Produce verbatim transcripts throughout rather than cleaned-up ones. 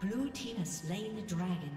Blue team has slain the dragon.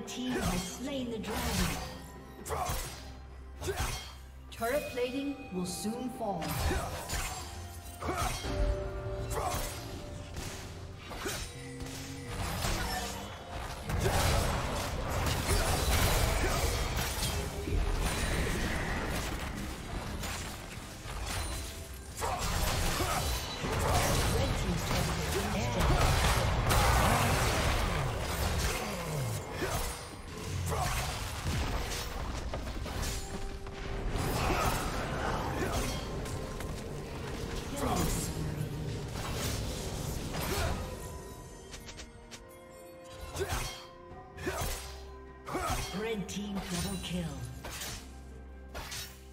Red team has slain the dragon. Turret plating will soon fall. Team double kill.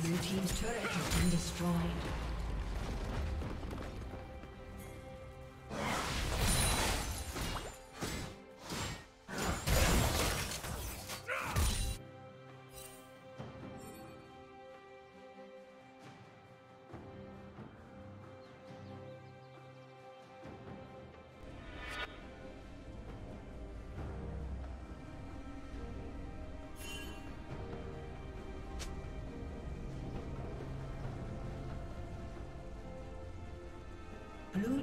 Blue team's turret has been destroyed. Blue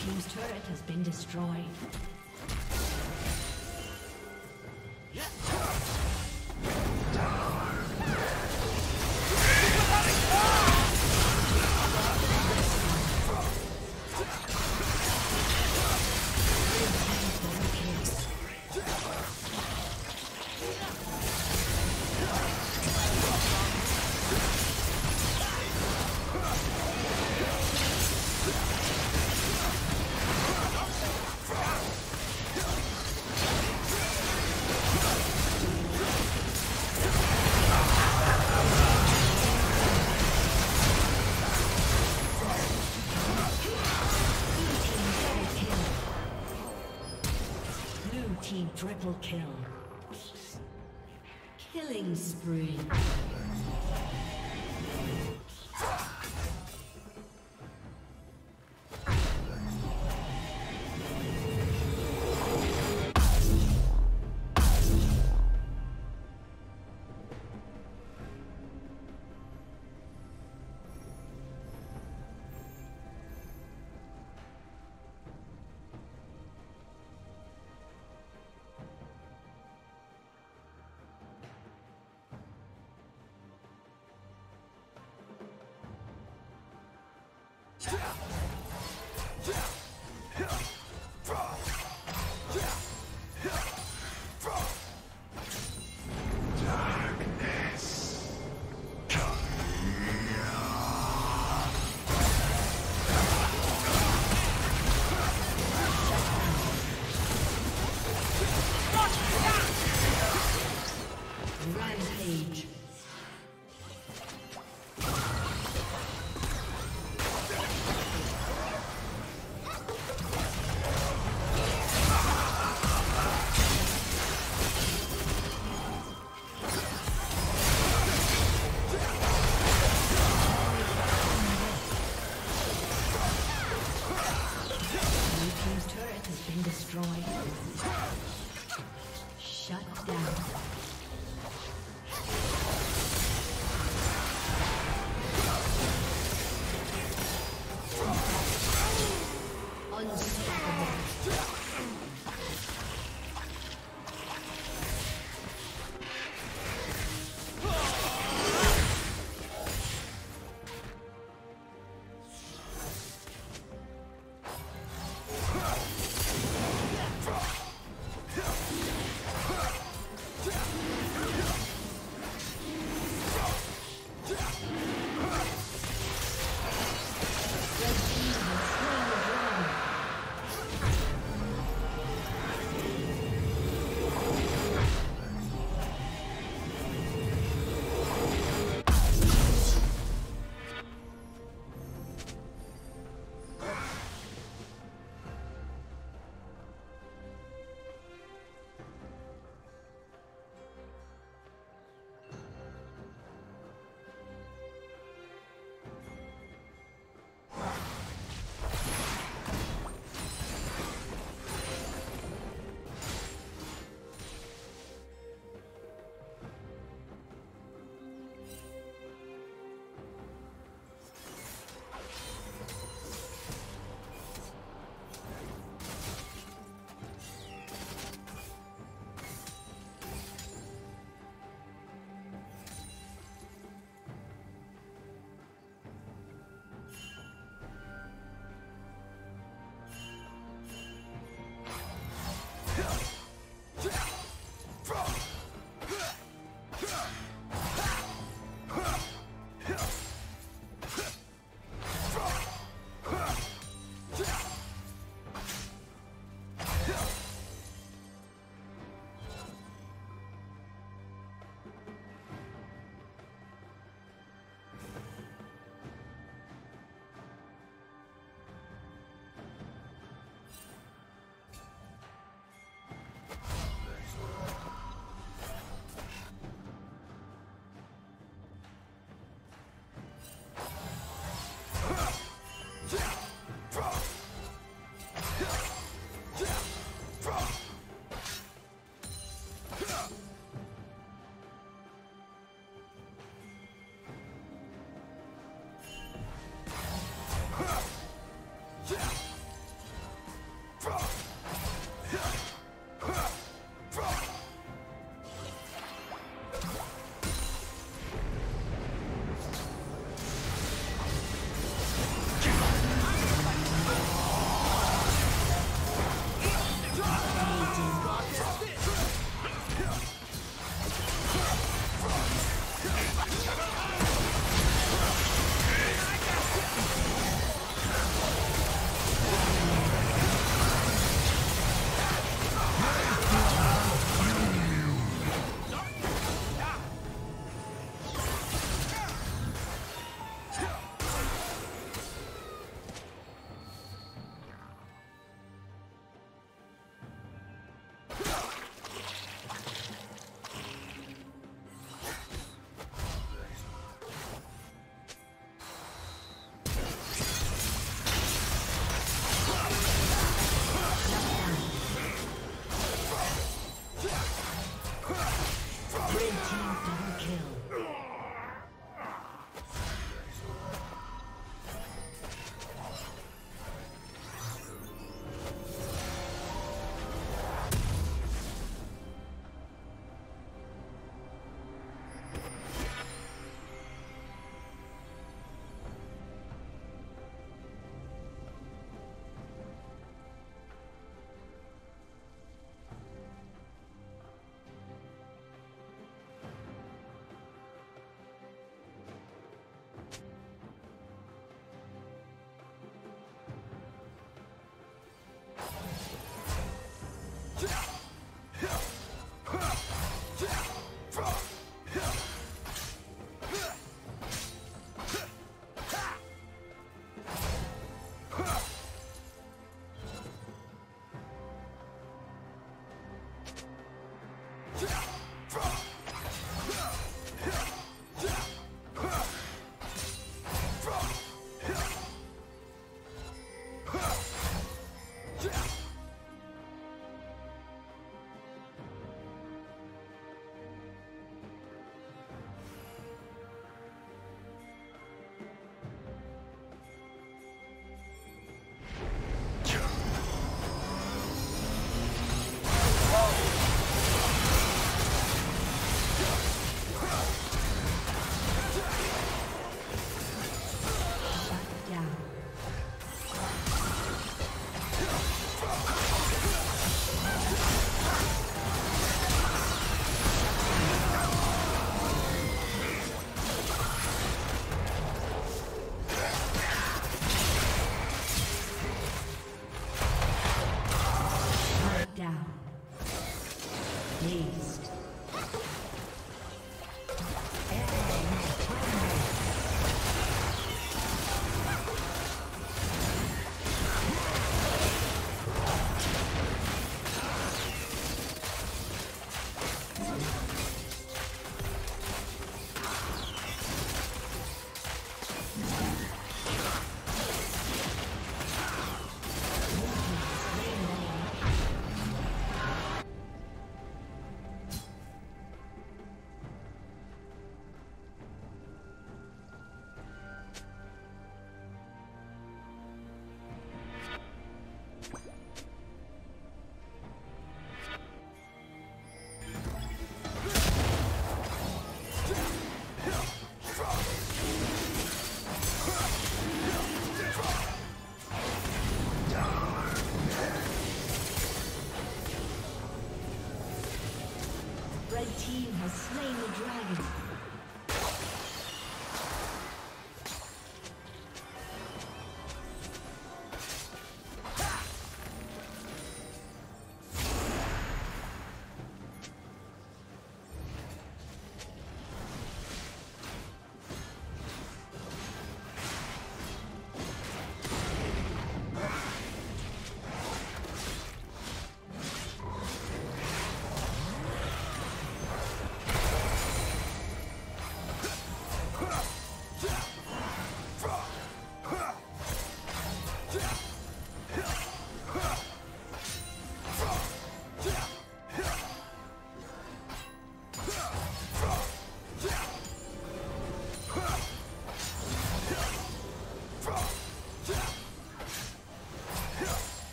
Team's turret has been destroyed. Triple kill. Killing spree.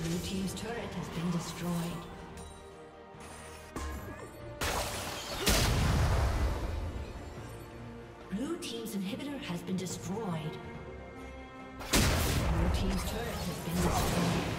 Blue Team's turret has been destroyed. Blue Team's inhibitor has been destroyed. Blue Team's turret has been destroyed.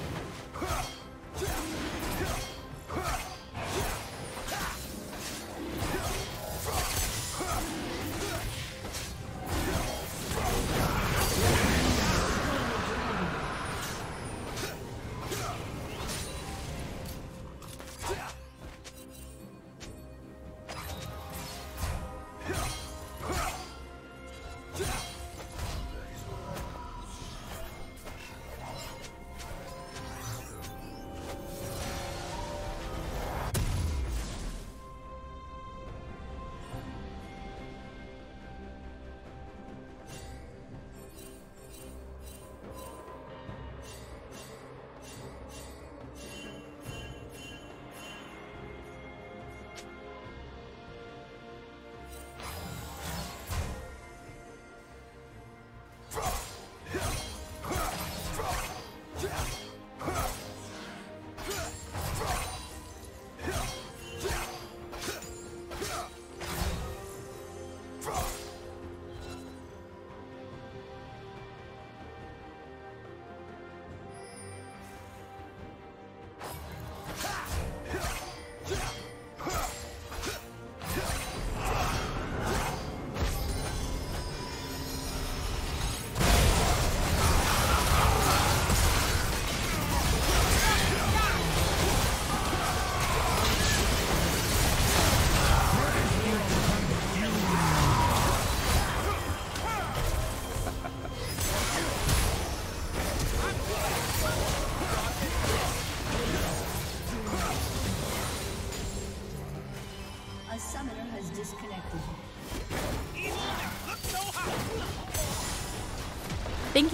disconnected. Thank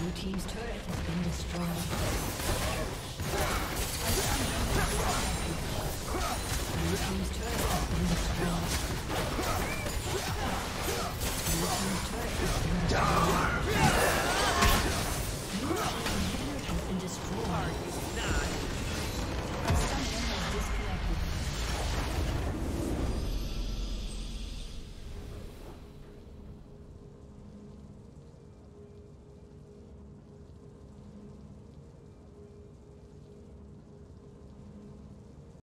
Blue team's turret has been destroyed. Blue team's